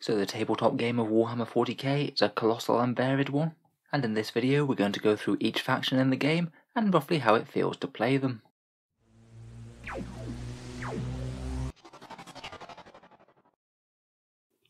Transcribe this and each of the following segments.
So the tabletop game of Warhammer 40k is a colossal and varied one, and in this video we're going to go through each faction in the game and roughly how it feels to play them.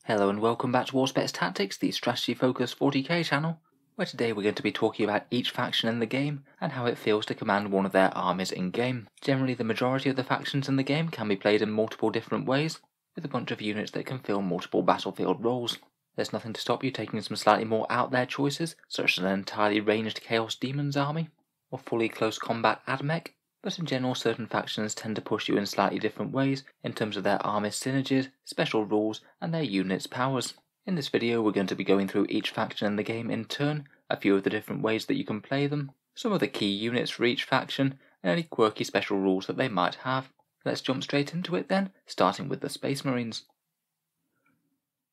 Hello and welcome back to Auspex Tactics, the strategy-focused 40k channel, where today we're going to be talking about each faction in the game and how it feels to command one of their armies in-game. Generally the majority of the factions in the game can be played in multiple different ways, with a bunch of units that can fill multiple battlefield roles. There's nothing to stop you taking some slightly more out there choices, such as an entirely ranged Chaos Daemons army, or fully close combat AdMech, but in general certain factions tend to push you in slightly different ways in terms of their army synergies, special rules, and their units' powers. In this video we're going to be going through each faction in the game in turn, a few of the different ways that you can play them, some of the key units for each faction, and any quirky special rules that they might have. Let's jump straight into it then, starting with the Space Marines.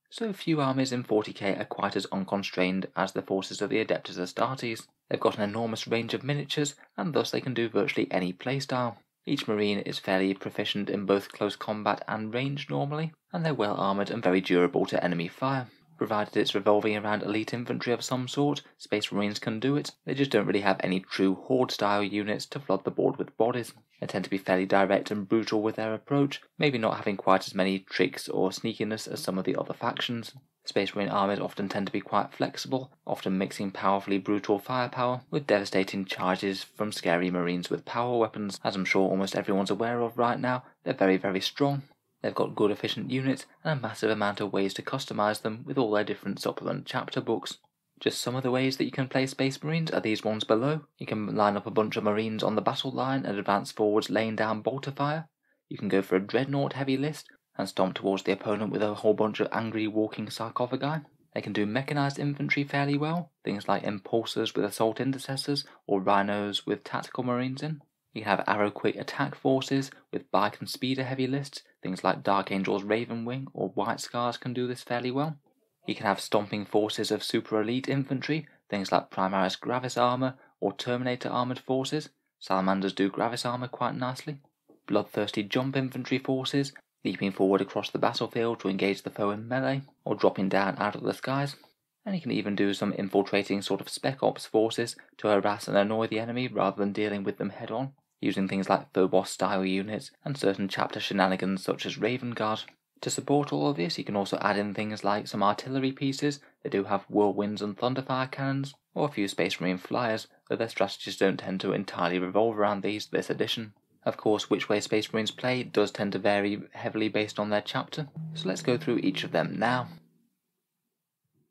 So few armies in 40k are quite as unconstrained as the forces of the Adeptus Astartes. They've got an enormous range of miniatures, and thus they can do virtually any playstyle. Each Marine is fairly proficient in both close combat and range normally, and they're well armoured and very durable to enemy fire. Provided it's revolving around elite infantry of some sort, Space Marines can do it. They just don't really have any true horde-style units to flood the board with bodies. They tend to be fairly direct and brutal with their approach, maybe not having quite as many tricks or sneakiness as some of the other factions. Space Marine armies often tend to be quite flexible, often mixing powerfully brutal firepower with devastating charges from scary Marines with power weapons. As I'm sure almost everyone's aware of right now, they're very strong. They've got good efficient units and a massive amount of ways to customise them with all their different supplement chapter books. Just some of the ways that you can play Space Marines are these ones below. You can line up a bunch of Marines on the battle line and advance forwards laying down bolter fire. You can go for a dreadnought heavy list and stomp towards the opponent with a whole bunch of angry walking sarcophagi. They can do mechanised infantry fairly well, things like impulsors with assault intercessors or rhinos with tactical Marines in. You can have arrow quick attack forces with bike and speeder heavy lists. Things like Dark Angels, Ravenwing, or White Scars can do this fairly well. You can have stomping forces of super elite infantry, things like Primaris Gravis armour or Terminator armoured forces. Salamanders do Gravis armour quite nicely. Bloodthirsty jump infantry forces, leaping forward across the battlefield to engage the foe in melee, or dropping down out of the skies. And you can even do some infiltrating sort of spec ops forces to harass and annoy the enemy rather than dealing with them head on, using things like Phobos-style units and certain chapter shenanigans such as Raven Guard. To support all of this, you can also add in things like some artillery pieces. They do have whirlwinds and thunderfire cannons, or a few Space Marine flyers, though their strategies don't tend to entirely revolve around these this edition. Of course, which way Space Marines play does tend to vary heavily based on their chapter, so let's go through each of them now.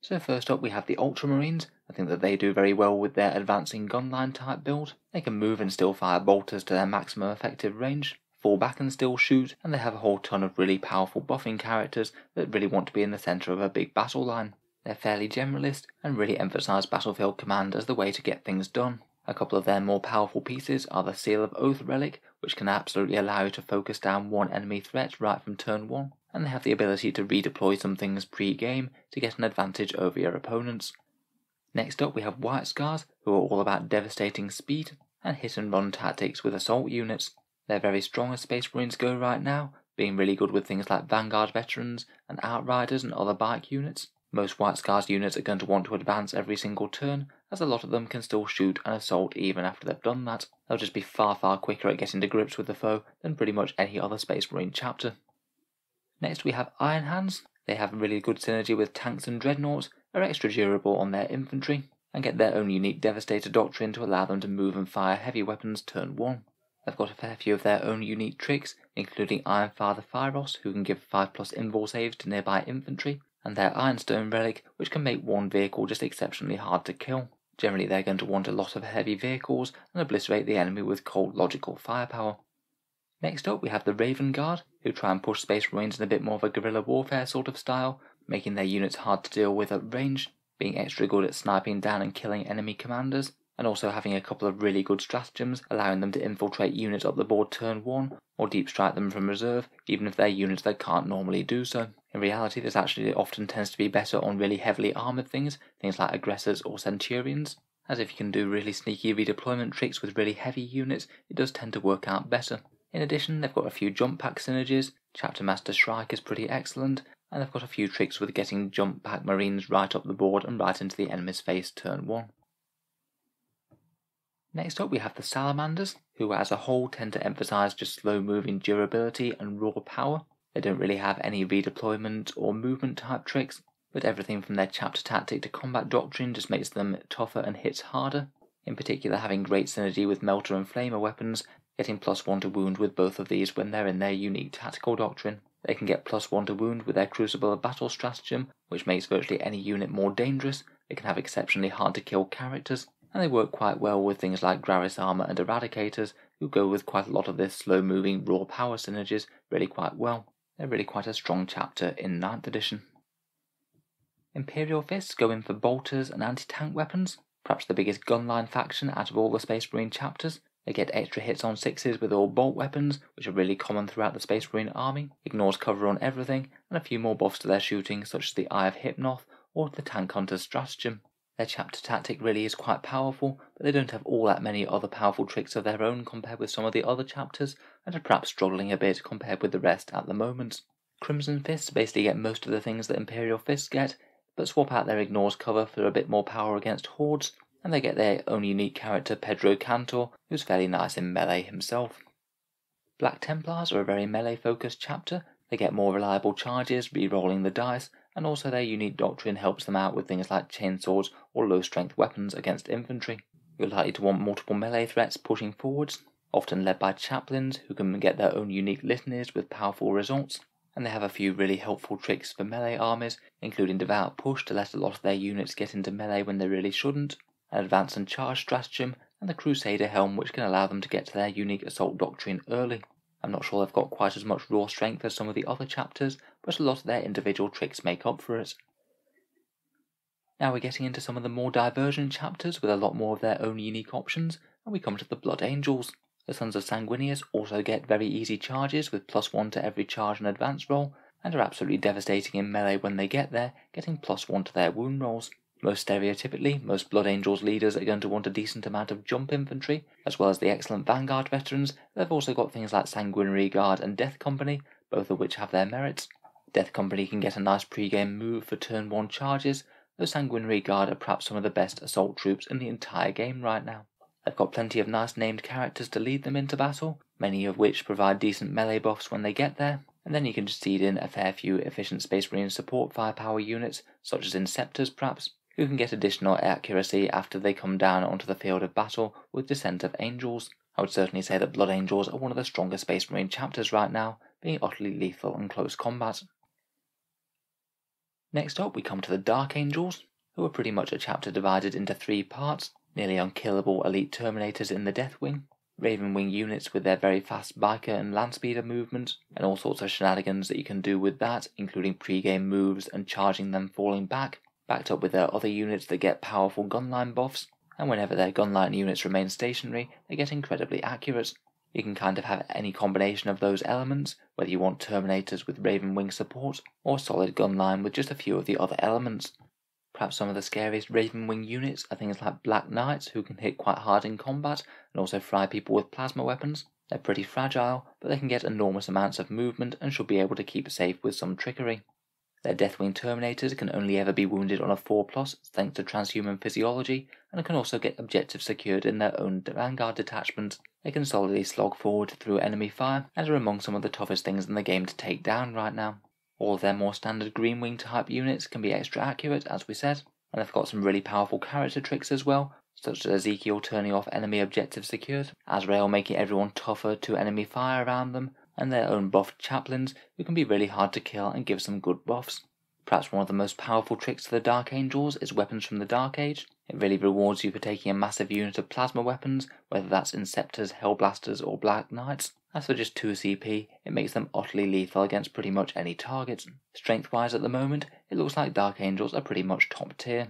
So first up we have the Ultramarines. I think that they do very well with their advancing gunline type build. They can move and still fire bolters to their maximum effective range, fall back and still shoot, and they have a whole ton of really powerful buffing characters that really want to be in the centre of a big battle line. They're fairly generalist and really emphasise battlefield command as the way to get things done. A couple of their more powerful pieces are the Seal of Oath Relic, which can absolutely allow you to focus down one enemy threat right from turn 1, and they have the ability to redeploy some things pre-game to get an advantage over your opponents. Next up we have White Scars, who are all about devastating speed and hit and run tactics with assault units. They're very strong as Space Marines go right now, being really good with things like Vanguard Veterans and Outriders and other bike units. Most White Scars units are going to want to advance every single turn, as a lot of them can still shoot and assault even after they've done that. They'll just be far quicker at getting to grips with the foe than pretty much any other Space Marine chapter. Next we have Iron Hands. They have really good synergy with tanks and dreadnoughts, are extra durable on their infantry, and get their own unique Devastator doctrine to allow them to move and fire heavy weapons turn 1. They've got a fair few of their own unique tricks, including Iron Father Phyros, who can give 5+ invul saves to nearby infantry, and their Ironstone Relic, which can make one vehicle just exceptionally hard to kill. Generally they're going to want a lot of heavy vehicles and obliterate the enemy with cold logical firepower. Next up we have the Raven Guard, who try and push Space Marines in a bit more of a guerrilla warfare sort of style, making their units hard to deal with at range, being extra good at sniping down and killing enemy commanders, and also having a couple of really good stratagems allowing them to infiltrate units up the board turn 1, or deep strike them from reserve, even if they're units that can't normally do so. In reality this actually often tends to be better on really heavily armoured things like aggressors or centurions, as if you can do really sneaky redeployment tricks with really heavy units, it does tend to work out better. In addition they've got a few jump pack synergies. Chapter Master Shrike is pretty excellent, and they've got a few tricks with getting jump pack marines right up the board and right into the enemy's face turn 1. Next up we have the Salamanders, who as a whole tend to emphasise just slow moving durability and raw power. They don't really have any redeployment or movement type tricks, but everything from their chapter tactic to combat doctrine just makes them tougher and hits harder, in particular having great synergy with melter and flamer weapons, getting +1 to wound with both of these when they're in their unique tactical doctrine. They can get +1 to wound with their Crucible Battle stratagem, which makes virtually any unit more dangerous. They can have exceptionally hard to kill characters, and they work quite well with things like Graris Armor and Eradicators, who go with quite a lot of this slow moving raw power synergies really quite well. They're really quite a strong chapter in 9th edition. Imperial Fists go in for bolters and anti-tank weapons, perhaps the biggest gunline faction out of all the Space Marine chapters. They get extra hits on 6s with all bolt weapons, which are really common throughout the Space Marine army, ignores cover on everything, and a few more buffs to their shooting such as the Eye of Hypnoth or the Tank Hunter's stratagem. Their chapter tactic really is quite powerful, but they don't have all that many other powerful tricks of their own compared with some of the other chapters, and are perhaps struggling a bit compared with the rest at the moment. Crimson Fists basically get most of the things that Imperial Fists get, but swap out their ignores cover for a bit more power against hordes, and they get their own unique character Pedro Cantor, who's fairly nice in melee himself. Black Templars are a very melee focused chapter. They get more reliable charges, re-rolling the dice, and also their unique doctrine helps them out with things like chainswords or low strength weapons against infantry. You're likely to want multiple melee threats pushing forwards, often led by chaplains who can get their own unique litanies with powerful results, and they have a few really helpful tricks for melee armies, including Devout Push to let a lot of their units get into melee when they really shouldn't, an advance and charge stratagem, and the Crusader Helm, which can allow them to get to their unique assault doctrine early. I'm not sure they've got quite as much raw strength as some of the other chapters, but a lot of their individual tricks make up for it. Now we're getting into some of the more divergent chapters with a lot more of their own unique options, and we come to the Blood Angels. The Sons of Sanguinius also get very easy charges with +1 to every charge and advance roll, and are absolutely devastating in melee when they get there, getting +1 to their wound rolls. Most stereotypically, most Blood Angels leaders are going to want a decent amount of jump infantry, as well as the excellent Vanguard veterans. They've also got things like Sanguinary Guard and Death Company, both of which have their merits. Death Company can get a nice pre-game move for turn 1 charges, though Sanguinary Guard are perhaps some of the best assault troops in the entire game right now. They've got plenty of nice named characters to lead them into battle, many of which provide decent melee buffs when they get there, and then you can just seed in a fair few efficient Space Marine support firepower units, such as Inceptors perhaps, who can get additional accuracy after they come down onto the field of battle with Descent of Angels. I would certainly say that Blood Angels are one of the stronger Space Marine chapters right now, being utterly lethal in close combat. Next up we come to the Dark Angels, who are pretty much a chapter divided into 3 parts: nearly unkillable elite terminators in the Deathwing, Ravenwing units with their very fast biker and landspeeder movement, and all sorts of shenanigans that you can do with that, including pre-game moves and charging them falling back, backed up with their other units that get powerful gunline buffs, and whenever their gunline units remain stationary, they get incredibly accurate. You can kind of have any combination of those elements, whether you want Terminators with Ravenwing support, or solid gunline with just a few of the other elements. Perhaps some of the scariest Ravenwing units are things like Black Knights, who can hit quite hard in combat, and also fry people with plasma weapons. They're pretty fragile, but they can get enormous amounts of movement and should be able to keep safe with some trickery. Their Deathwing Terminators can only ever be wounded on a 4+, thanks to transhuman physiology, and can also get objectives secured in their own Vanguard detachment. They can solidly slog forward through enemy fire, and are among some of the toughest things in the game to take down right now. All of their more standard Greenwing type units can be extra accurate, as we said, and they've got some really powerful character tricks as well, such as Ezekiel turning off enemy objectives secured, Azrael making everyone tougher to enemy fire around them, and their own buffed chaplains, who can be really hard to kill and give some good buffs. Perhaps one of the most powerful tricks to the Dark Angels is Weapons from the Dark Age. It really rewards you for taking a massive unit of plasma weapons, whether that's Inceptors, Hellblasters or Black Knights. As for just 2 CP, it makes them utterly lethal against pretty much any target. Strength-wise at the moment, it looks like Dark Angels are pretty much top tier.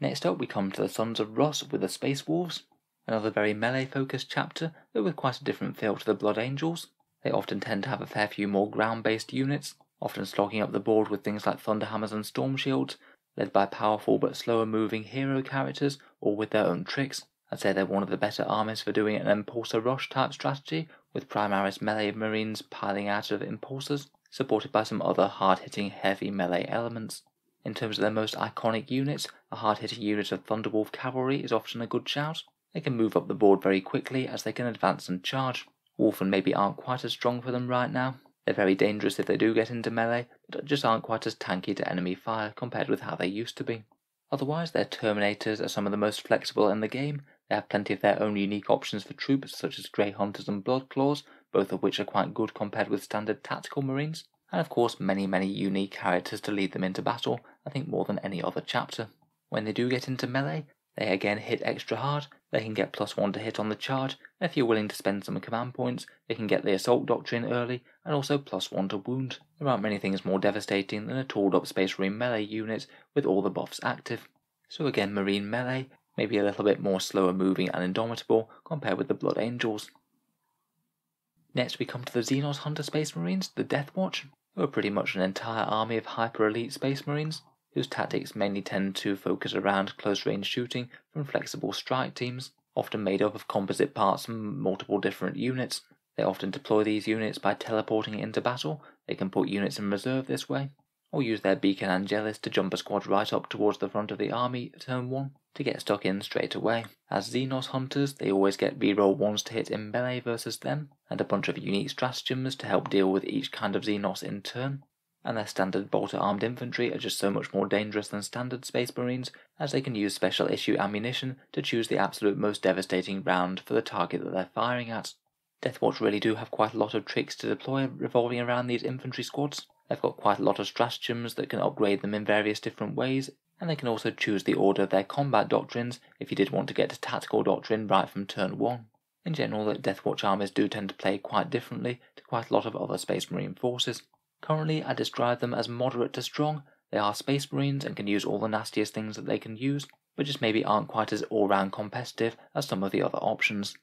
Next up we come to the Sons of Ross with the Space Wolves. Another very melee-focused chapter, though with quite a different feel to the Blood Angels. They often tend to have a fair few more ground-based units, often slogging up the board with things like Thunderhammers and Storm Shields, led by powerful but slower-moving hero characters, all with their own tricks. I'd say they're one of the better armies for doing an Impulsor Rush type strategy, with Primaris melee marines piling out of Impulsors, supported by some other hard-hitting heavy melee elements. In terms of their most iconic units, a hard-hitting unit of Thunderwolf Cavalry is often a good shout. They can move up the board very quickly as they can advance and charge. Wolfen maybe aren't quite as strong for them right now. They're very dangerous if they do get into melee, but just aren't quite as tanky to enemy fire compared with how they used to be. Otherwise, their Terminators are some of the most flexible in the game. They have plenty of their own unique options for troops such as Grey Hunters and Bloodclaws, both of which are quite good compared with standard tactical marines, and of course many unique characters to lead them into battle, I think more than any other chapter. When they do get into melee, they again hit extra hard. They can get +1 to hit on the charge, and if you're willing to spend some command points, they can get the Assault Doctrine early, and also +1 to wound. There aren't many things more devastating than a tooled up Space Marine melee unit with all the buffs active. So again, Marine melee, maybe a little bit more slower moving and indomitable compared with the Blood Angels. Next we come to the Xenos Hunter Space Marines, the Deathwatch, who are pretty much an entire army of hyper-elite Space Marines, whose tactics mainly tend to focus around close-range shooting from flexible strike teams, often made up of composite parts from multiple different units. They often deploy these units by teleporting into battle. They can put units in reserve this way, or use their Beacon Angelis to jump a squad right up towards the front of the army at turn 1 to get stuck in straight away. As Xenos Hunters, they always get reroll 1s to hit in melee versus them, and a bunch of unique stratagems to help deal with each kind of Xenos in turn, and their standard bolter armed infantry are just so much more dangerous than standard Space Marines, as they can use special issue ammunition to choose the absolute most devastating round for the target that they're firing at. Deathwatch really do have quite a lot of tricks to deploy revolving around these infantry squads. They've got quite a lot of stratagems that can upgrade them in various different ways, and they can also choose the order of their combat doctrines if you did want to get to tactical doctrine right from turn 1. In general, the Deathwatch armies do tend to play quite differently to quite a lot of other Space Marine forces. Currently, I describe them as moderate to strong. They are Space Marines and can use all the nastiest things that they can use, but just maybe aren't quite as all-round competitive as some of the other options.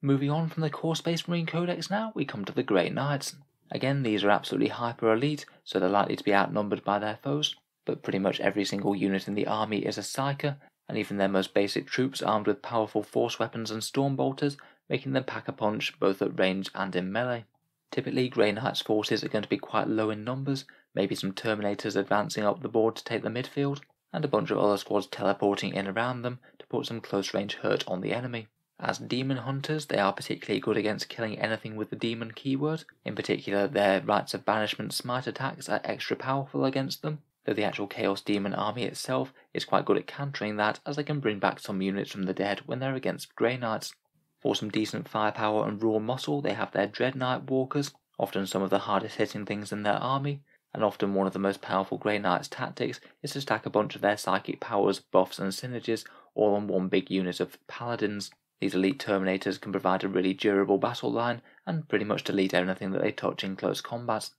Moving on from the core Space Marine Codex now, we come to the Grey Knights. Again, these are absolutely hyper-elite, so they're likely to be outnumbered by their foes, but pretty much every single unit in the army is a Psyker, and even their most basic troops armed with powerful force weapons and storm bolters, making them pack a punch both at range and in melee. Typically, Grey Knights' forces are going to be quite low in numbers, maybe some Terminators advancing up the board to take the midfield, and a bunch of other squads teleporting in around them to put some close-range hurt on the enemy. As Demon Hunters, they are particularly good against killing anything with the Demon keyword. In particular, their Rites of Banishment smite attacks are extra powerful against them, though the actual Chaos Demon army itself is quite good at countering that, as they can bring back some units from the dead when they're against Grey Knights. For some decent firepower and raw muscle, they have their Dread Knight Walkers, often some of the hardest hitting things in their army, and often one of the most powerful Grey Knights' tactics is to stack a bunch of their psychic powers, buffs and synergies all on one big unit of Paladins. These elite Terminators can provide a really durable battle line and pretty much delete anything that they touch in close combat.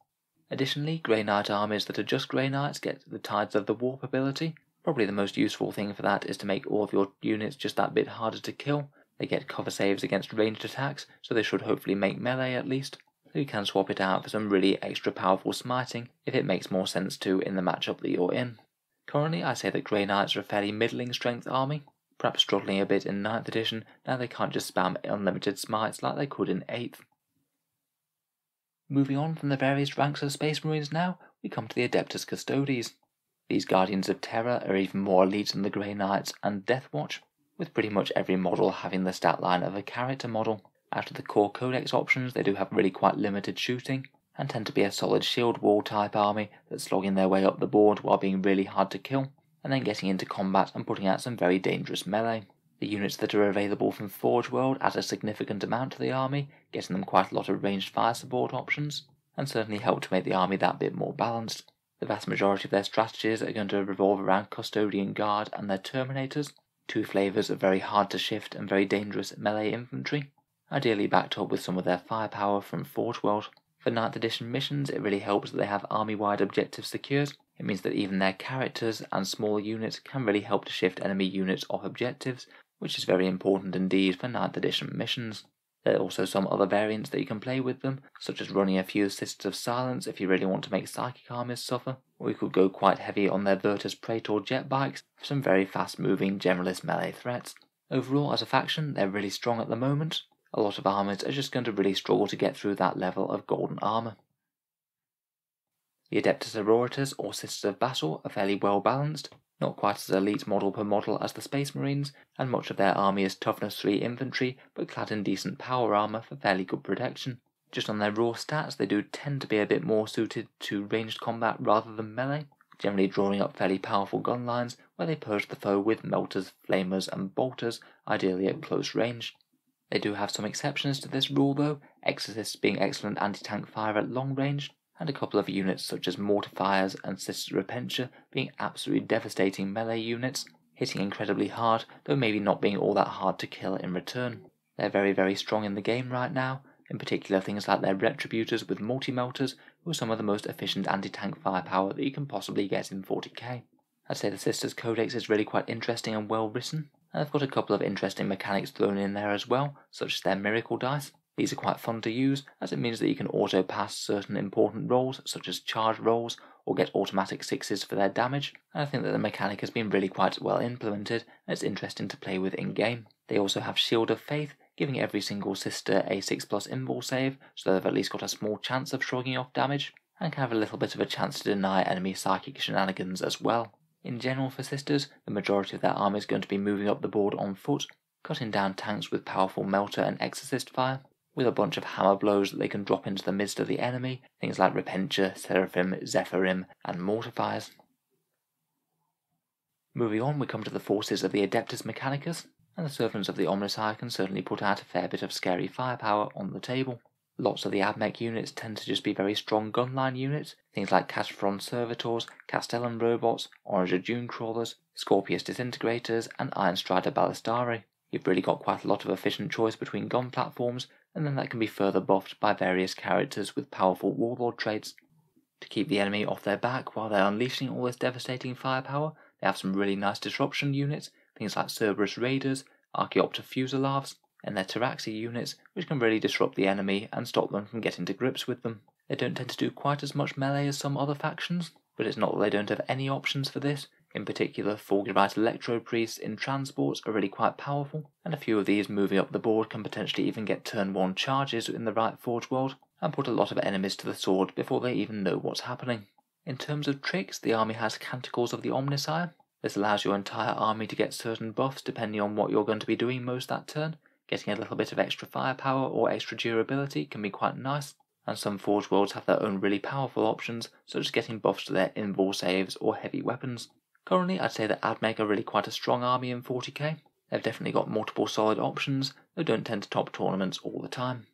Additionally, Grey Knight armies that are just Grey Knights get the Tides of the Warp ability. Probably the most useful thing for that is to make all of your units just that bit harder to kill. They get cover saves against ranged attacks, so they should hopefully make melee at least, so you can swap it out for some really extra powerful smiting if it makes more sense to in the matchup that you're in. Currently, I say that Grey Knights are a fairly middling strength army, perhaps struggling a bit in 9th edition, now they can't just spam unlimited smites like they could in 8th. Moving on from the various ranks of Space Marines now, we come to the Adeptus Custodes. These Guardians of Terror are even more elite than the Grey Knights and Deathwatch, with pretty much every model having the stat line of a character model. Out of the core codex options, they do have really quite limited shooting, and tend to be a solid shield wall type army that's slogging their way up the board while being really hard to kill, and then getting into combat and putting out some very dangerous melee. The units that are available from Forge World add a significant amount to the army, getting them quite a lot of ranged fire support options, and certainly help to make the army that bit more balanced. The vast majority of their strategies are going to revolve around Custodian Guard and their Terminators, two flavours of very hard to shift and very dangerous melee infantry, ideally backed up with some of their firepower from Forge World. For 9th edition missions, it really helps that they have army-wide objectives secured. It means that even their characters and smaller units can really help to shift enemy units off objectives, which is very important indeed for 9th edition missions. There are also some other variants that you can play with them, such as running a few Sisters of Silence if you really want to make psychic armies suffer, or you could go quite heavy on their Virtus Praetor jet bikes for some very fast moving generalist melee threats. Overall, as a faction, they're really strong at the moment, a lot of armies are just going to really struggle to get through that level of golden armour. The Adeptus Astartes, or Sisters of Battle, are fairly well balanced, not quite as elite model per model as the Space Marines, and much of their army is toughness 3 infantry, but clad in decent power armour for fairly good protection. Just on their raw stats, they do tend to be a bit more suited to ranged combat rather than melee, generally drawing up fairly powerful gun lines where they purge the foe with melters, flamers and bolters, ideally at close range. They do have some exceptions to this rule though, Exorcists being excellent anti-tank fire at long range, and a couple of units such as Mortifiers and Sisters of Repentia being absolutely devastating melee units, hitting incredibly hard, though maybe not being all that hard to kill in return. They're very strong in the game right now, in particular things like their Retributors with multi-melters, who are some of the most efficient anti-tank firepower that you can possibly get in 40k. I'd say the Sisters Codex is really quite interesting and well written, and they've got a couple of interesting mechanics thrown in there as well, such as their Miracle Dice. These are quite fun to use, as it means that you can auto-pass certain important rolls, such as charge rolls, or get automatic sixes for their damage, and I think that the mechanic has been really quite well implemented, and it's interesting to play with in-game. They also have Shield of Faith, giving every single sister a 6+ invul save, so they've at least got a small chance of shrugging off damage, and can have a little bit of a chance to deny enemy psychic shenanigans as well. In general for sisters, the majority of their army is going to be moving up the board on foot, cutting down tanks with powerful melter and exorcist fire, with a bunch of hammer blows that they can drop into the midst of the enemy, things like Repentia, Seraphim, Zephyrim and Mortifiers. Moving on, we come to the forces of the Adeptus Mechanicus, and the Servants of the Omnisci can certainly put out a fair bit of scary firepower on the table. Lots of the AdMech units tend to just be very strong gunline units, things like Cataphrond Servitors, Castellan Robots, Oranger Dune Crawlers, Scorpius Disintegrators and Ironstrider Ballistari. You've really got quite a lot of efficient choice between gun platforms, and then that can be further buffed by various characters with powerful warlord traits. To keep the enemy off their back while they're unleashing all this devastating firepower, they have some really nice disruption units, things like Cerberus Raiders, Archaeopter Fusiliers, and their Taraxi units, which can really disrupt the enemy and stop them from getting to grips with them. They don't tend to do quite as much melee as some other factions, but it's not that they don't have any options for this. In particular, Fulgurite Electro Priests in transports are really quite powerful, and a few of these moving up the board can potentially even get turn 1 charges in the right Forge World, and put a lot of enemies to the sword before they even know what's happening. In terms of tricks, the army has Canticles of the Omnisci. This allows your entire army to get certain buffs depending on what you're going to be doing most that turn. Getting a little bit of extra firepower or extra durability can be quite nice, and some Forge Worlds have their own really powerful options, such as getting buffs to their invul saves or heavy weapons. Currently, I'd say that AdMech are really quite a strong army in 40k. They've definitely got multiple solid options, though don't tend to top tournaments all the time.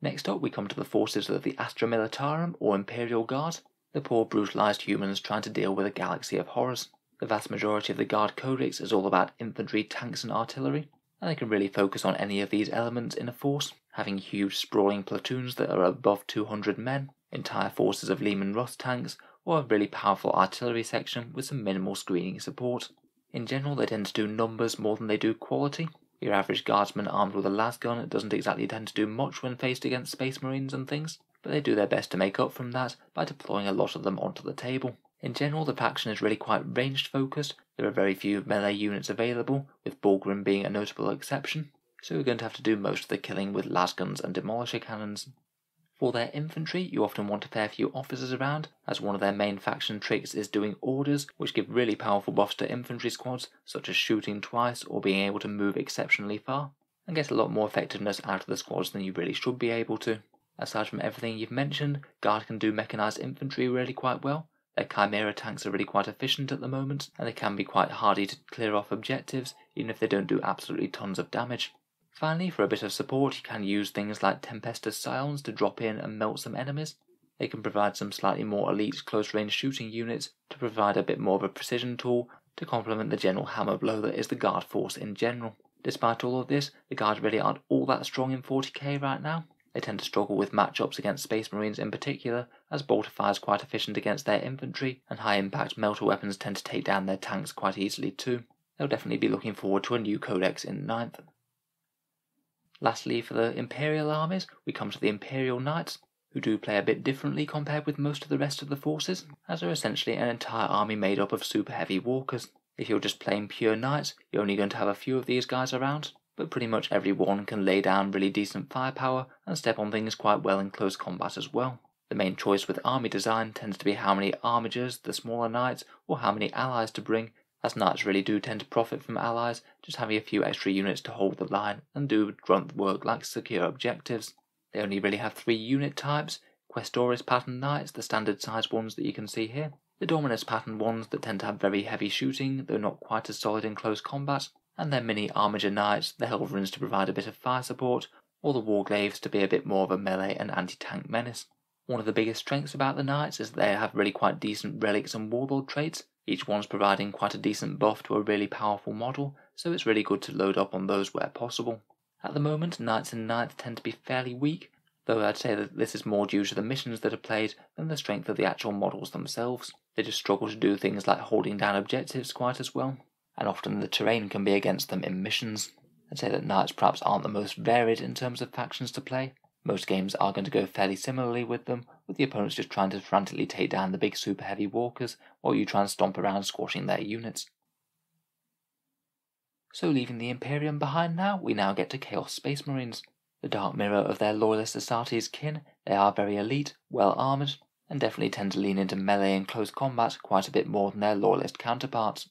Next up, we come to the forces of the Astra Militarum, or Imperial Guard, the poor brutalised humans trying to deal with a galaxy of horrors. The vast majority of the Guard Codex is all about infantry, tanks and artillery, and they can really focus on any of these elements in a force, having huge sprawling platoons that are above 200 men, entire forces of Lehman Russ tanks, or a really powerful artillery section with some minimal screening support. In general, they tend to do numbers more than they do quality. Your average guardsman armed with a lasgun doesn't exactly tend to do much when faced against Space Marines and things, but they do their best to make up from that by deploying a lot of them onto the table. In general, the faction is really quite ranged focused. There are very few melee units available, with Bulgrim being a notable exception, so you're going to have to do most of the killing with lasguns and demolisher cannons. For their infantry, you often want a fair few officers around, as one of their main faction tricks is doing orders, which give really powerful buffs to infantry squads, such as shooting twice or being able to move exceptionally far, and get a lot more effectiveness out of the squads than you really should be able to. Aside from everything you've mentioned, Guard can do mechanised infantry really quite well. Their Chimera tanks are really quite efficient at the moment, and they can be quite hardy to clear off objectives, even if they don't do absolutely tons of damage. Finally, for a bit of support, you can use things like Tempestus Scions to drop in and melt some enemies. They can provide some slightly more elite close-range shooting units to provide a bit more of a precision tool to complement the general hammer blow that is the Guard force in general. Despite all of this, the Guard really aren't all that strong in 40k right now. They tend to struggle with matchups against Space Marines in particular, as bolter fire is quite efficient against their infantry, and high-impact melter weapons tend to take down their tanks quite easily too. They'll definitely be looking forward to a new codex in 9th. Lastly, for the Imperial armies, we come to the Imperial Knights, who do play a bit differently compared with most of the rest of the forces, as they're essentially an entire army made up of super heavy walkers. If you're just playing pure knights, you're only going to have a few of these guys around, but pretty much every one can lay down really decent firepower and step on things quite well in close combat as well. The main choice with army design tends to be how many armigers, the smaller knights, or how many allies to bring, as knights really do tend to profit from allies, just having a few extra units to hold the line and do grunt work like secure objectives. They only really have three unit types: Questoris pattern knights, the standard size ones that you can see here, the Dominus pattern ones that tend to have very heavy shooting, though not quite as solid in close combat, and their mini armiger knights, the Helverins to provide a bit of fire support, or the Warglaves to be a bit more of a melee and anti-tank menace. One of the biggest strengths about the knights is they have really quite decent relics and warlord traits, each one's providing quite a decent buff to a really powerful model, so it's really good to load up on those where possible. At the moment, knights and knights tend to be fairly weak, though I'd say that this is more due to the missions that are played than the strength of the actual models themselves. They just struggle to do things like holding down objectives quite as well, and often the terrain can be against them in missions. I'd say that knights perhaps aren't the most varied in terms of factions to play. Most games are going to go fairly similarly with them, with the opponents just trying to frantically take down the big super heavy walkers while you try and stomp around squashing their units. So leaving the Imperium behind now, we now get to Chaos Space Marines. The dark mirror of their loyalist Astartes kin, they are very elite, well armoured, and definitely tend to lean into melee and close combat quite a bit more than their loyalist counterparts.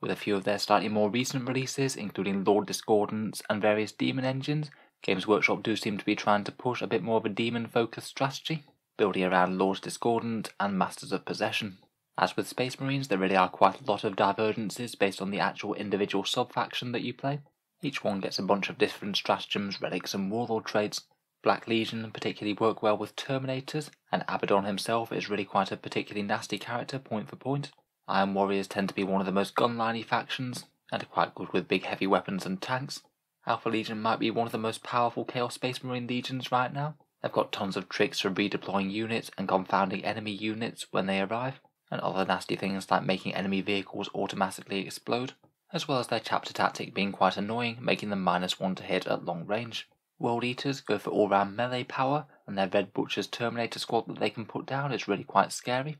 With a few of their slightly more recent releases, including Lord Discordance and various demon engines, Games Workshop do seem to be trying to push a bit more of a demon-focused strategy, building around Lord Discordance and Masters of Possession. As with Space Marines, there really are quite a lot of divergences based on the actual individual sub-faction that you play. Each one gets a bunch of different stratagems, relics and warlord traits. Black Legion particularly work well with Terminators, and Abaddon himself is really quite a particularly nasty character point for point. Iron Warriors tend to be one of the most gunliney factions, and are quite good with big heavy weapons and tanks. Alpha Legion might be one of the most powerful Chaos Space Marine legions right now. They've got tons of tricks for redeploying units and confounding enemy units when they arrive, and other nasty things like making enemy vehicles automatically explode, as well as their chapter tactic being quite annoying, making them -1 to hit at long range. World Eaters go for all-round melee power, and their Red Butcher's Terminator squad that they can put down is really quite scary.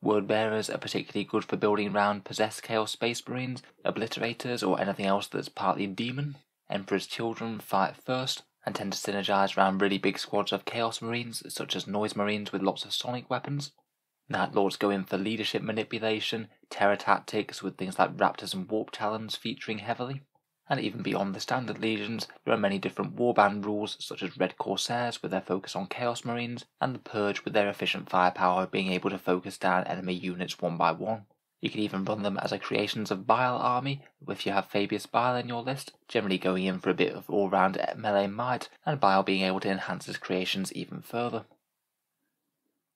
Word Bearers are particularly good for building around possessed Chaos Space Marines, Obliterators, or anything else that's partly demon. Emperor's Children fight first, and tend to synergise around really big squads of Chaos Marines, such as Noise Marines with lots of sonic weapons. Night Lords go in for leadership manipulation, terror tactics with things like Raptors and Warp Talons featuring heavily, and even beyond the standard legions there are many different warband rules such as Red Corsairs with their focus on Chaos Marines, and the Purge with their efficient firepower being able to focus down enemy units one by one. You can even run them as a Creations of Bile army if you have Fabius Bile in your list, generally going in for a bit of all-round melee might, and Bile being able to enhance his creations even further.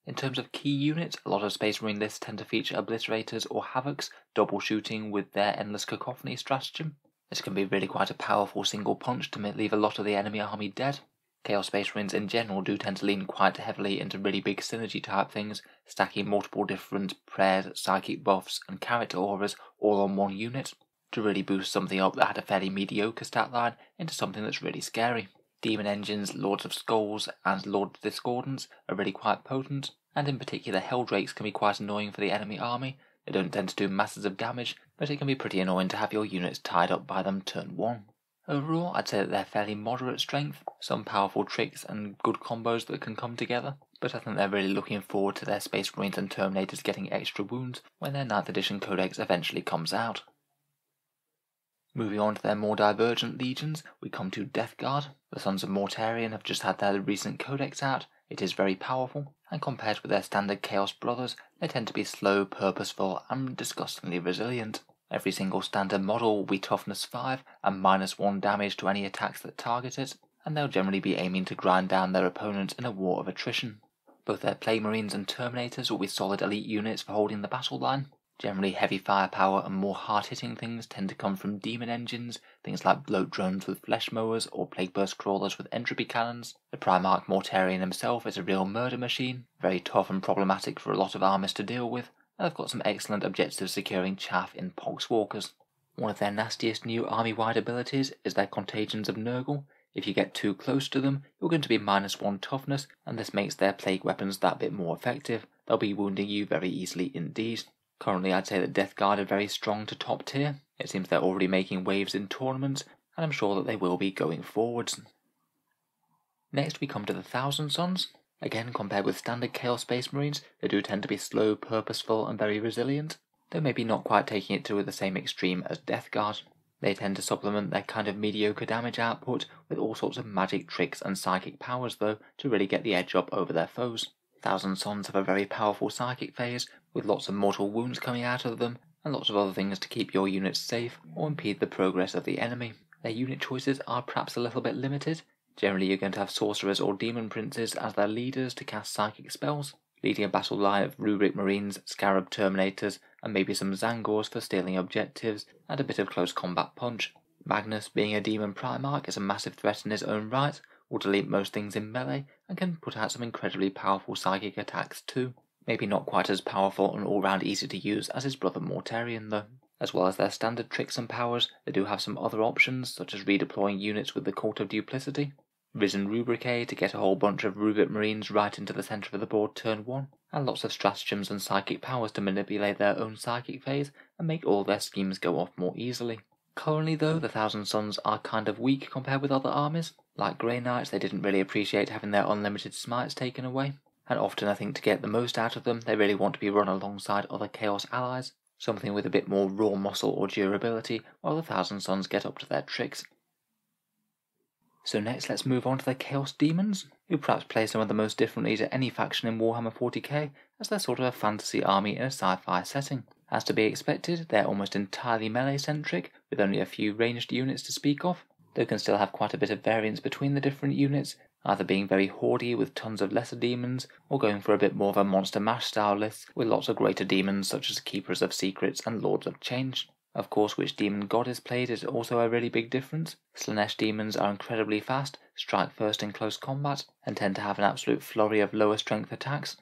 In terms of key units, a lot of Space Marine lists tend to feature Obliterators or Havocs, double shooting with their Endless Cacophony stratagem. This can be really quite a powerful single punch to leave a lot of the enemy army dead. Chaos Space Marines in general do tend to lean quite heavily into really big synergy type things, stacking multiple different prayers, psychic buffs and character auras all on one unit, to really boost something up that had a fairly mediocre stat line into something that's really scary. Demon Engines, Lords of Skulls and Lord Discordance are really quite potent, and in particular Helldrakes can be quite annoying for the enemy army. They don't tend to do masses of damage, but it can be pretty annoying to have your units tied up by them turn 1. Overall, I'd say that they're fairly moderate strength, some powerful tricks and good combos that can come together, but I think they're really looking forward to their Space Marines and Terminators getting extra wounds when their 9th edition codex eventually comes out. Moving on to their more divergent legions, we come to Death Guard. The Sons of Mortarion have just had their recent codex out. It is very powerful, and compared with their standard Chaos Brothers, they tend to be slow, purposeful, and disgustingly resilient. Every single standard model will be toughness 5 and -1 damage to any attacks that target it, and they'll generally be aiming to grind down their opponents in a war of attrition. Both their Play Marines and Terminators will be solid elite units for holding the battle line. Generally heavy firepower and more hard-hitting things tend to come from demon engines, things like bloat drones with flesh mowers or plague burst crawlers with entropy cannons. The Primarch Mortarion himself is a real murder machine, very tough and problematic for a lot of armies to deal with, and they've got some excellent objective securing chaff in Poxwalkers. One of their nastiest new army-wide abilities is their Contagions of Nurgle. If you get too close to them, you're going to be -1 toughness, and this makes their plague weapons that bit more effective. They'll be wounding you very easily indeed. Currently, I'd say that Death Guard are very strong to top tier. It seems they're already making waves in tournaments, and I'm sure that they will be going forwards. Next we come to the Thousand Sons. Again, compared with standard Chaos Space Marines, they do tend to be slow, purposeful and very resilient, though maybe not quite taking it to the same extreme as Death Guard. They tend to supplement their kind of mediocre damage output with all sorts of magic tricks and psychic powers though, to really get the edge up over their foes. Thousand Sons have a very powerful psychic phase, with lots of mortal wounds coming out of them, and lots of other things to keep your units safe or impede the progress of the enemy. Their unit choices are perhaps a little bit limited. Generally you're going to have sorcerers or demon princes as their leaders to cast psychic spells, leading a battle line of Rurik Marines, Scarab Terminators, and maybe some Zangors for stealing objectives, and a bit of close combat punch. Magnus, being a demon primarch, is a massive threat in his own right, will delete most things in melee, and can put out some incredibly powerful psychic attacks too. Maybe not quite as powerful and all-round easy to use as his brother Mortarion though. As well as their standard tricks and powers, they do have some other options, such as redeploying units with the Cult of Duplicity, Risen Rubricade to get a whole bunch of Rurik Marines right into the centre of the board turn 1, and lots of stratagems and psychic powers to manipulate their own psychic phase and make all their schemes go off more easily. Currently though, the Thousand Sons are kind of weak compared with other armies. Like Grey Knights, they didn't really appreciate having their unlimited smites taken away, and often I think to get the most out of them they really want to be run alongside other Chaos allies, something with a bit more raw muscle or durability, while the Thousand Sons get up to their tricks. So next let's move on to the Chaos Daemons, who perhaps play some of the most differently to any faction in Warhammer 40k, as they're sort of a fantasy army in a sci-fi setting. As to be expected, they're almost entirely melee-centric, with only a few ranged units to speak of. They can still have quite a bit of variance between the different units, either being very hoardy with tons of lesser demons, or going for a bit more of a monster mash style list with lots of greater demons such as Keepers of Secrets and Lords of Change. Of course, which demon god is played is also a really big difference. Slanesh demons are incredibly fast, strike first in close combat, and tend to have an absolute flurry of lower strength attacks.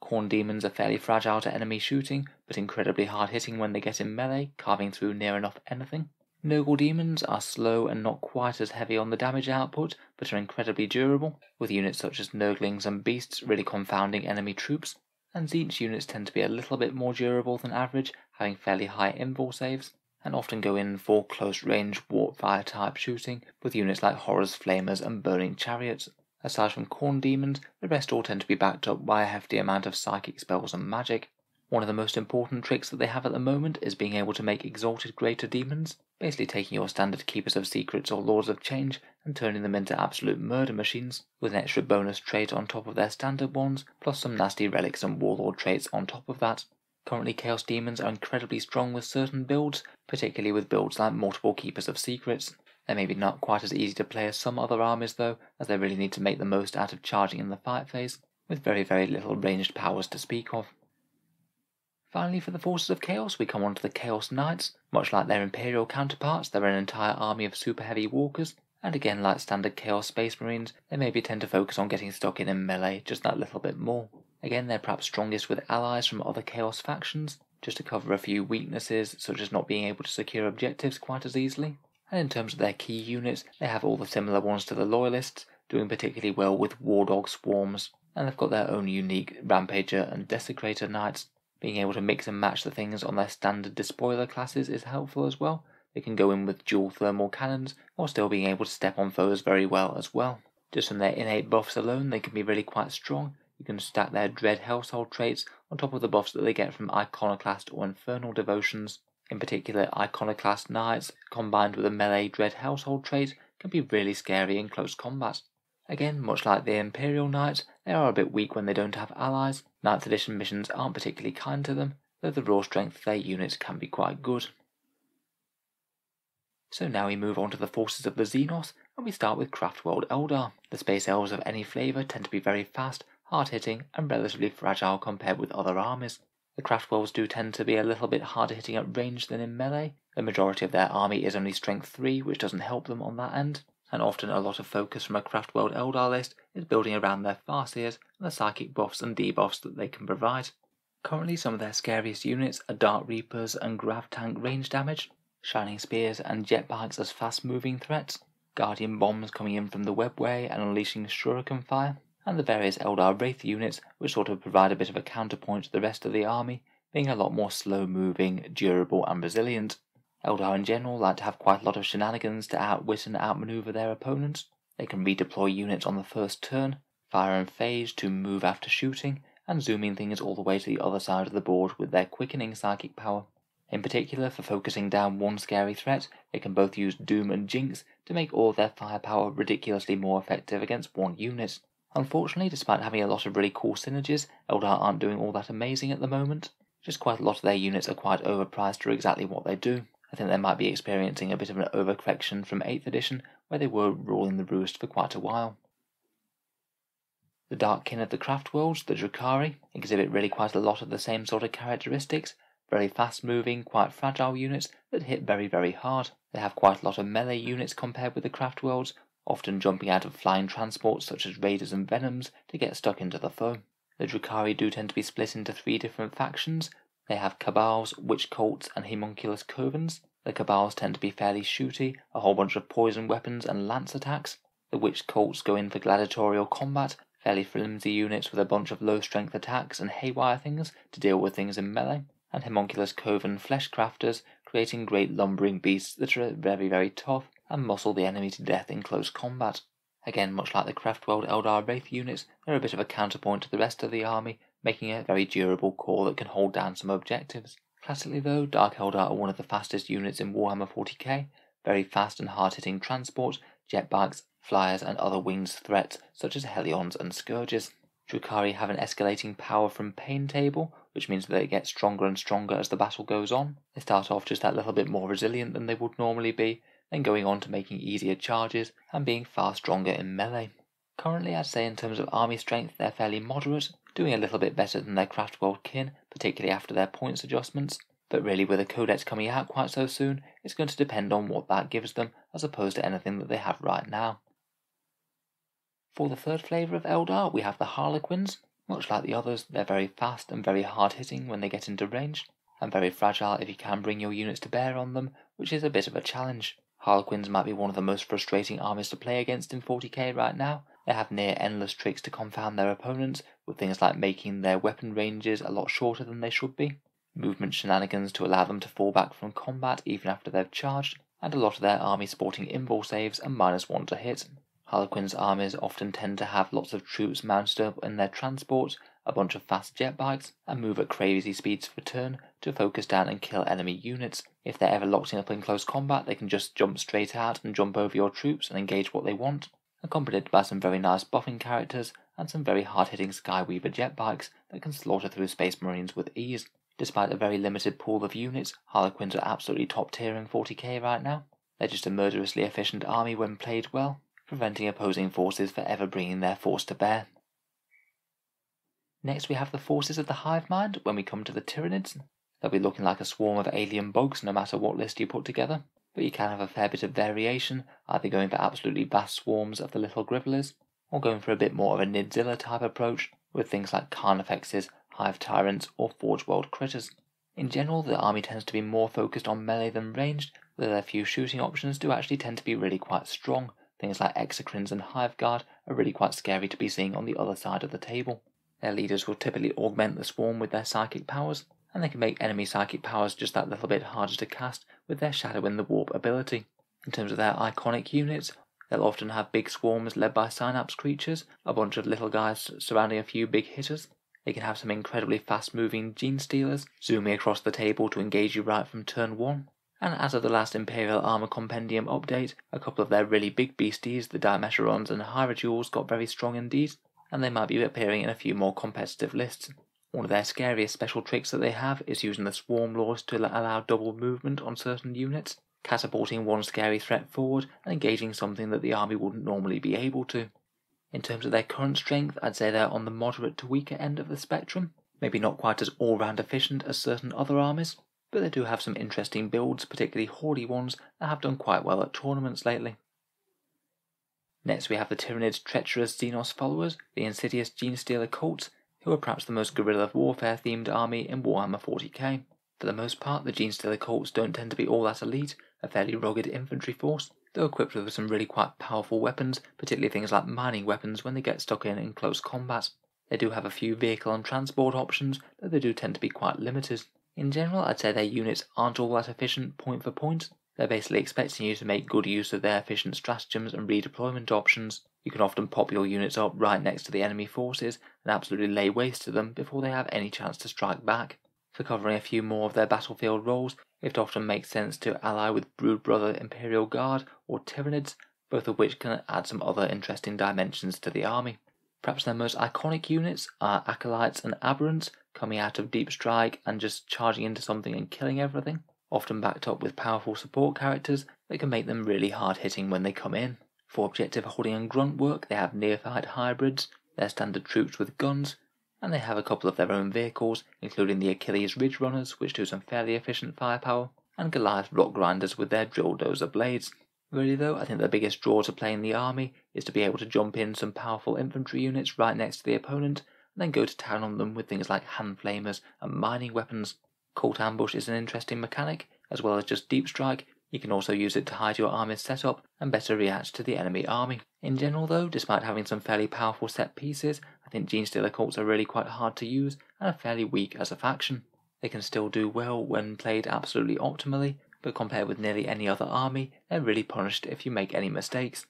Khorne demons are fairly fragile to enemy shooting, but incredibly hard hitting when they get in melee, carving through near enough anything. Nurgle demons are slow and not quite as heavy on the damage output, but are incredibly durable, with units such as Nurglings and Beasts really confounding enemy troops. And Tzeentch units tend to be a little bit more durable than average, having fairly high invul saves, and often go in for close-range warp-fire type shooting with units like Horrors, Flamers and Burning Chariots. Aside from Khorne demons, the rest all tend to be backed up by a hefty amount of psychic spells and magic. One of the most important tricks that they have at the moment is being able to make exalted greater demons, basically taking your standard Keepers of Secrets or Lords of Change and turning them into absolute murder machines, with an extra bonus trait on top of their standard ones, plus some nasty relics and warlord traits on top of that. Currently Chaos Daemons are incredibly strong with certain builds, particularly with builds like multiple Keepers of Secrets. They're maybe not quite as easy to play as some other armies though, as they really need to make the most out of charging in the fight phase, with very little ranged powers to speak of. Finally, for the forces of Chaos, we come on to the Chaos Knights. Much like their Imperial counterparts, they're an entire army of super heavy walkers, and again like standard Chaos Space Marines, they maybe tend to focus on getting stuck in melee just that little bit more. Again, they're perhaps strongest with allies from other Chaos factions, just to cover a few weaknesses such as not being able to secure objectives quite as easily. And in terms of their key units, they have all the similar ones to the Loyalists, doing particularly well with War Dog Swarms, and they've got their own unique Rampager and Desecrator Knights. Being able to mix and match the things on their standard Despoiler classes is helpful as well. They can go in with dual thermal cannons, while still being able to step on foes very well as well. Just from their innate buffs alone, they can be really quite strong. You can stack their Dread Household traits on top of the buffs that they get from Iconoclast or Infernal Devotions. In particular, Iconoclast Knights, combined with a melee Dread Household trait, can be really scary in close combat. Again, much like the Imperial Knights, they are a bit weak when they don't have allies. 9th edition missions aren't particularly kind to them, though the raw strength of their units can be quite good. So now we move on to the forces of the Xenos, and we start with Craftworld Eldar. The Space Elves of any flavour tend to be very fast, hard-hitting, and relatively fragile compared with other armies. The Craftworlds do tend to be a little bit harder hitting at range than in melee. The majority of their army is only strength 3, which doesn't help them on that end. And often a lot of focus from a Craftworld Eldar list is building around their Farseers and the psychic buffs and debuffs that they can provide. Currently some of their scariest units are Dark Reapers and Grav Tank range damage, Shining Spears and Jetbikes as fast moving threats, Guardian Bombs coming in from the webway and unleashing Shuriken Fire, and the various Eldar Wraith units which sort of provide a bit of a counterpoint to the rest of the army, being a lot more slow moving, durable and resilient. Eldar in general like to have quite a lot of shenanigans to outwit and outmaneuver their opponents. They can redeploy units on the first turn, fire in phase to move after shooting, and zooming things all the way to the other side of the board with their quickening psychic power. In particular, for focusing down one scary threat, they can both use Doom and Jinx to make all their firepower ridiculously more effective against one unit. Unfortunately, despite having a lot of really cool synergies, Eldar aren't doing all that amazing at the moment. Just quite a lot of their units are quite overpriced for exactly what they do. I think they might be experiencing a bit of an overcorrection from 8th edition, where they were ruling the roost for quite a while. The Dark Kin of the Craftworlds, the Drukhari, exhibit really quite a lot of the same sort of characteristics. Very fast-moving, quite fragile units that hit very, very hard. They have quite a lot of melee units compared with the Craftworlds, often jumping out of flying transports such as Raiders and Venoms to get stuck into the foe. The Drukhari do tend to be split into three different factions. They have Cabals, Witch Cults, and Homunculus Covens. The Cabals tend to be fairly shooty, a whole bunch of poison weapons and lance attacks. The Witch Cults go in for gladiatorial combat, fairly flimsy units with a bunch of low-strength attacks and haywire things to deal with things in melee. And Homunculus Coven fleshcrafters, creating great lumbering beasts that are very, very tough and muscle the enemy to death in close combat. Again, much like the Craftworld Eldar Wraith units, they're a bit of a counterpoint to the rest of the army, making a very durable core that can hold down some objectives. Classically though, Dark Eldar are one of the fastest units in Warhammer 40k, very fast and hard-hitting transport, jet bikes, flyers and other winged threats such as Helions and Scourges. Drukhari have an escalating power from pain table, which means that they get stronger and stronger as the battle goes on. They start off just that little bit more resilient than they would normally be, then going on to making easier charges and being far stronger in melee. Currently, I'd say in terms of army strength they're fairly moderate, doing a little bit better than their Craftworld kin, particularly after their points adjustments, but really with a codex coming out quite so soon, it's going to depend on what that gives them as opposed to anything that they have right now. For the third flavour of Eldar, we have the Harlequins. Much like the others, they're very fast and very hard-hitting when they get into range, and very fragile if you can bring your units to bear on them, which is a bit of a challenge. Harlequins might be one of the most frustrating armies to play against in 40k right now. They have near-endless tricks to confound their opponents, with things like making their weapon ranges a lot shorter than they should be, movement shenanigans to allow them to fall back from combat even after they've charged, and a lot of their army sporting invul saves and -1 to hit. Harlequin's armies often tend to have lots of troops mounted up in their transports, a bunch of fast jet bikes, and move at crazy speeds for turn to focus down and kill enemy units. If they're ever locked up in close combat, they can just jump straight out and jump over your troops and engage what they want, accompanied by some very nice buffing characters and some very hard-hitting Skyweaver jet bikes that can slaughter through Space Marines with ease. Despite a very limited pool of units, Harlequins are absolutely top tier in 40k right now. They're just a murderously efficient army when played well, preventing opposing forces from ever bringing their force to bear. Next we have the forces of the hive mind when we come to the Tyranids. They'll be looking like a swarm of alien bugs no matter what list you put together, but you can have a fair bit of variation, either going for absolutely vast swarms of the little grivellers, or going for a bit more of a Nidzilla type approach with things like Carnifexes, Hive Tyrants or Forge World Critters. In general, the army tends to be more focused on melee than ranged, though their few shooting options do actually tend to be really quite strong. Things like Exocrines and Hive Guard are really quite scary to be seeing on the other side of the table. Their leaders will typically augment the swarm with their psychic powers, and they can make enemy psychic powers just that little bit harder to cast with their Shadow in the Warp ability. In terms of their iconic units, they'll often have big swarms led by Synapse creatures, a bunch of little guys surrounding a few big hitters. They can have some incredibly fast-moving Genestealers, zooming across the table to engage you right from turn one. And as of the last Imperial Armour Compendium update, a couple of their really big beasties, the Dimecherons and Hierodules, got very strong indeed, and they might be appearing in a few more competitive lists. One of their scariest special tricks that they have is using the Swarm Lords to allow double movement on certain units, catapulting one scary threat forward and engaging something that the army wouldn't normally be able to. In terms of their current strength, I'd say they're on the moderate to weaker end of the spectrum, maybe not quite as all-round efficient as certain other armies, but they do have some interesting builds, particularly hoardy ones, that have done quite well at tournaments lately. Next we have the Tyranids' treacherous Xenos followers, the insidious Genestealer Cults, who are perhaps the most guerrilla warfare themed army in Warhammer 40k. For the most part, the Genestealer Cults don't tend to be all that elite, a fairly rugged infantry force, though equipped with some really quite powerful weapons, particularly things like mining weapons when they get stuck in close combat. They do have a few vehicle and transport options, though they do tend to be quite limited. In general, I'd say their units aren't all that efficient point for point. They're basically expecting you to make good use of their efficient stratagems and redeployment options. You can often pop your units up right next to the enemy forces and absolutely lay waste to them before they have any chance to strike back. For covering a few more of their battlefield roles, it often makes sense to ally with Broodbrother Imperial Guard or Tyranids, both of which can add some other interesting dimensions to the army. Perhaps their most iconic units are Acolytes and Aberrants, coming out of deep strike and just charging into something and killing everything, often backed up with powerful support characters that can make them really hard-hitting when they come in. For objective holding and grunt work, they have neophyte hybrids, their standard troops with guns, and they have a couple of their own vehicles, including the Achilles Ridge Runners, which do some fairly efficient firepower, and Goliath Rock Grinders with their drill dozer blades. Really though, I think the biggest draw to playing the army is to be able to jump in some powerful infantry units right next to the opponent, and then go to town on them with things like hand flamers and mining weapons. Cult ambush is an interesting mechanic, as well as just deep strike. You can also use it to hide your army's setup and better react to the enemy army. In general though, despite having some fairly powerful set pieces, I think Genestealer Cults are really quite hard to use and are fairly weak as a faction. They can still do well when played absolutely optimally, but compared with nearly any other army, they're really punished if you make any mistakes.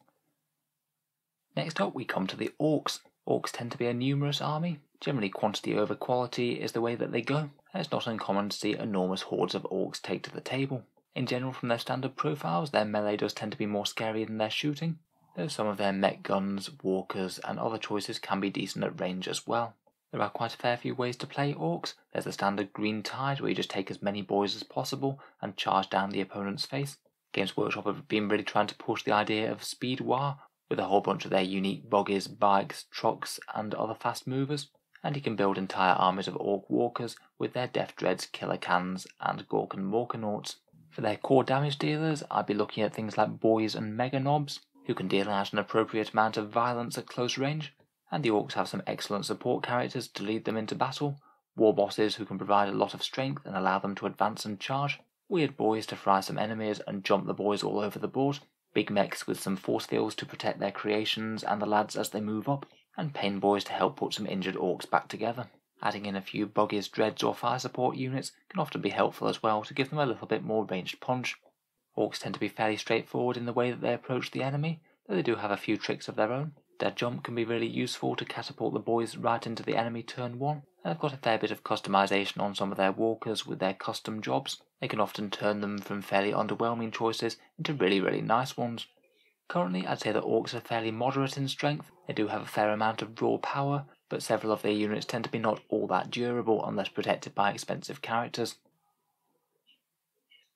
Next up we come to the Orks. Orks tend to be a numerous army. Generally quantity over quality is the way that they go, and it's not uncommon to see enormous hordes of Orks take to the table. In general, from their standard profiles, their melee does tend to be more scary than their shooting, though some of their mech guns, walkers and other choices can be decent at range as well. There are quite a fair few ways to play Orcs. There's the standard Green Tide, where you just take as many boys as possible and charge down the opponent's face. Games Workshop have been really trying to push the idea of speed war, with a whole bunch of their unique buggies, bikes, trucks and other fast movers, and you can build entire armies of Orc walkers with their Death Dreads, Killer Cans and Gorkon Morkenauts. For their core damage dealers, I'd be looking at things like Boys and Mega Knobs, who can deal out an appropriate amount of violence at close range, and the Orcs have some excellent support characters to lead them into battle, war bosses who can provide a lot of strength and allow them to advance and charge, weird boys to fry some enemies and jump the boys all over the board, big mechs with some force fields to protect their creations and the lads as they move up, and pain boys to help put some injured Orcs back together. Adding in a few buggies, dreads or fire support units can often be helpful as well to give them a little bit more ranged punch. Orcs tend to be fairly straightforward in the way that they approach the enemy, though they do have a few tricks of their own. Their jump can be really useful to catapult the boys right into the enemy turn one, and they've got a fair bit of customisation on some of their walkers with their custom jobs. They can often turn them from fairly underwhelming choices into really nice ones. Currently, I'd say that Orcs are fairly moderate in strength. They do have a fair amount of raw power, but several of their units tend to be not all that durable unless protected by expensive characters.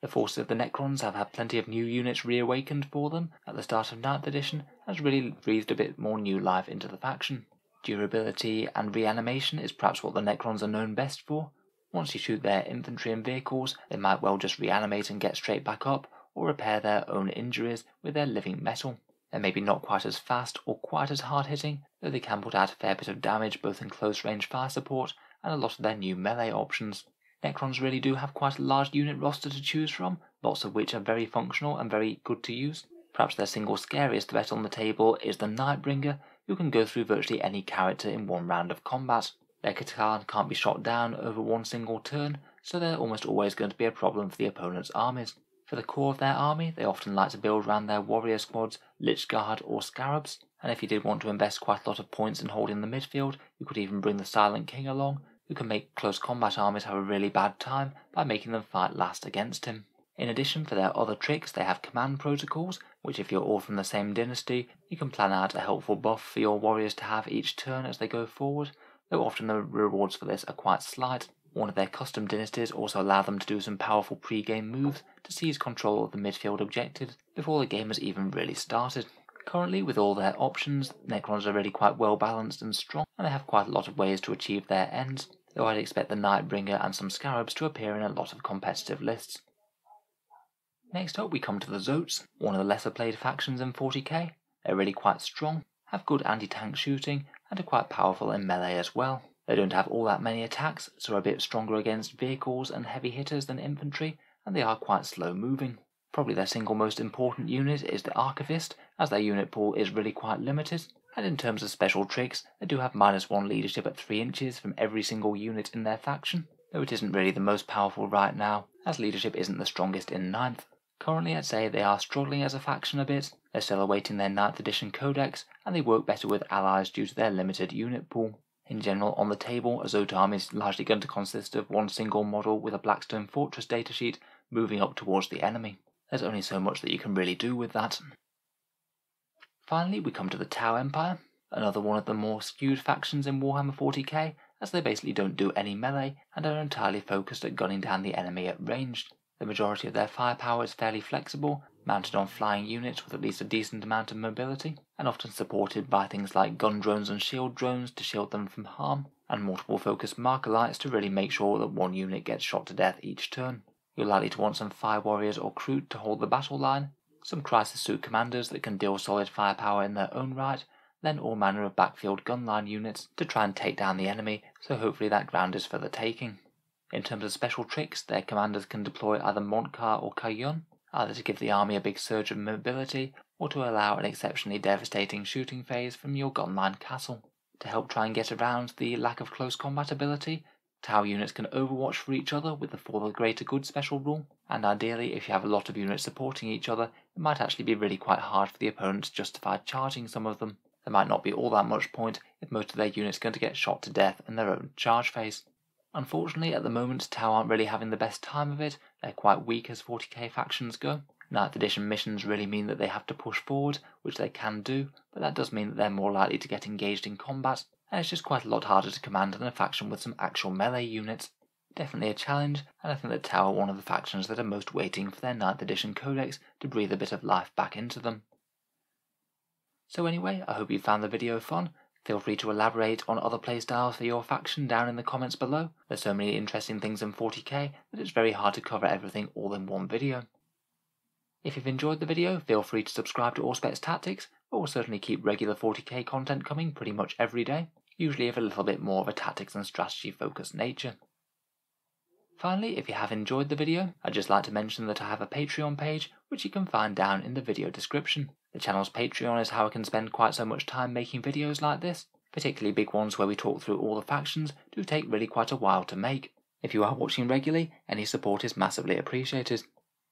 The forces of the Necrons have had plenty of new units reawakened for them at the start of 9th edition, and has really breathed a bit more new life into the faction. Durability and reanimation is perhaps what the Necrons are known best for. Once you shoot their infantry and vehicles, they might well just reanimate and get straight back up, or repair their own injuries with their living metal. They're maybe not quite as fast or quite as hard-hitting, though they can put out a fair bit of damage both in close-range fire support and a lot of their new melee options. Necrons really do have quite a large unit roster to choose from, lots of which are very functional and very good to use. Perhaps their single scariest threat on the table is the Nightbringer, who can go through virtually any character in one round of combat. Their Katalan can't be shot down over one single turn, so they're almost always going to be a problem for the opponent's armies. For the core of their army, they often like to build around their warrior squads, Lich Guard or Scarabs, and if you did want to invest quite a lot of points in holding the midfield, you could even bring the Silent King along, who can make close combat armies have a really bad time by making them fight last against him. In addition, for their other tricks, they have command protocols, which if you're all from the same dynasty, you can plan out a helpful buff for your warriors to have each turn as they go forward, though often the rewards for this are quite slight. One of their custom dynasties also allow them to do some powerful pre-game moves to seize control of the midfield objectives before the game has even really started. Currently, with all their options, Necrons are really quite well balanced and strong, and they have quite a lot of ways to achieve their ends, though I'd expect the Nightbringer and some Scarabs to appear in a lot of competitive lists. Next up we come to the Zotes, one of the lesser played factions in 40k. They're really quite strong, have good anti-tank shooting and are quite powerful in melee as well. They don't have all that many attacks, so are a bit stronger against vehicles and heavy hitters than infantry, and they are quite slow moving. Probably their single most important unit is the Archivist, as their unit pool is really quite limited, and in terms of special tricks, they do have -1 leadership at 3 inches from every single unit in their faction. though it isn't really the most powerful right now, as leadership isn't the strongest in 9th. Currently I'd say they are struggling as a faction a bit, they're still awaiting their 9th edition codex, and they work better with allies due to their limited unit pool. In general, on the table, a Zotarm is largely going to consist of one single model with a Blackstone Fortress datasheet moving up towards the enemy. There's only so much that you can really do with that. Finally, we come to the Tau Empire, another one of the more skewed factions in Warhammer 40k, as they basically don't do any melee and are entirely focused at gunning down the enemy at range. The majority of their firepower is fairly flexible, mounted on flying units with at least a decent amount of mobility, and often supported by things like gun drones and shield drones to shield them from harm, and multiple focused marker lights to really make sure that one unit gets shot to death each turn. You're likely to want some fire warriors or crew to hold the battle line, some crisis suit commanders that can deal solid firepower in their own right, then all manner of backfield gunline units to try and take down the enemy, so hopefully that ground is for the taking. In terms of special tricks, their commanders can deploy either Montcar or Cayun, either to give the army a big surge of mobility or to allow an exceptionally devastating shooting phase from your gunline castle. To help try and get around the lack of close combat ability, Tau units can overwatch for each other with the For the Greater Good special rule, and ideally if you have a lot of units supporting each other, it might actually be really quite hard for the opponent to justify charging some of them. There might not be all that much point if most of their units are going to get shot to death in their own charge phase. Unfortunately, at the moment, Tau aren't really having the best time of it. They're quite weak as 40k factions go. 9th edition missions really mean that they have to push forward, which they can do, but that does mean that they're more likely to get engaged in combat, and it's just quite a lot harder to command than a faction with some actual melee units. Definitely a challenge, and I think that Tau are one of the factions that are most waiting for their 9th edition codex to breathe a bit of life back into them. So anyway, I hope you found the video fun. Feel free to elaborate on other playstyles for your faction down in the comments below. There's so many interesting things in 40k that it's very hard to cover everything all in one video. If you've enjoyed the video, feel free to subscribe to Auspex Tactics, but we'll certainly keep regular 40k content coming pretty much every day, usually of a little bit more of a tactics and strategy focused nature. Finally, if you have enjoyed the video, I'd just like to mention that I have a Patreon page, which you can find down in the video description. The channel's Patreon is how I can spend quite so much time making videos like this, particularly big ones where we talk through all the factions do take really quite a while to make. If you are watching regularly, any support is massively appreciated.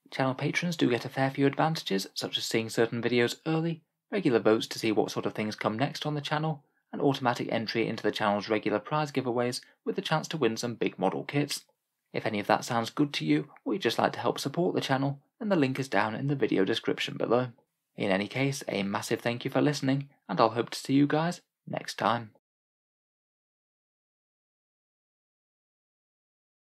Channel patrons do get a fair few advantages, such as seeing certain videos early, regular votes to see what sort of things come next on the channel, and automatic entry into the channel's regular prize giveaways with the chance to win some big model kits. If any of that sounds good to you, or you'd just like to help support the channel, then the link is down in the video description below. In any case, a massive thank you for listening, and I'll hope to see you guys next time.